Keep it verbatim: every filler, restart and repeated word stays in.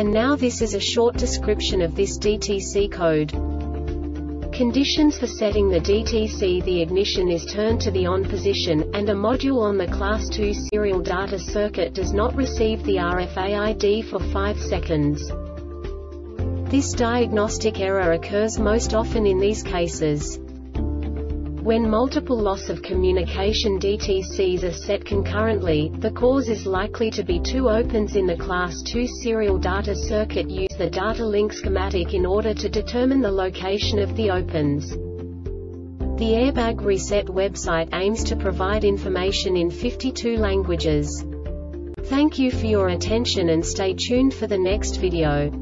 And now this is a short description of this D T C code. Conditions for setting the D T C: the ignition is turned to the on position, and a module on the class two serial data circuit does not receive the R F A I D for five seconds. This diagnostic error occurs most often in these cases: when multiple loss of communication D T Cs are set concurrently, the cause is likely to be two opens in the class two serial data circuit. Use the data link schematic in order to determine the location of the opens. The Airbag Reset website aims to provide information in fifty-two languages. Thank you for your attention and stay tuned for the next video.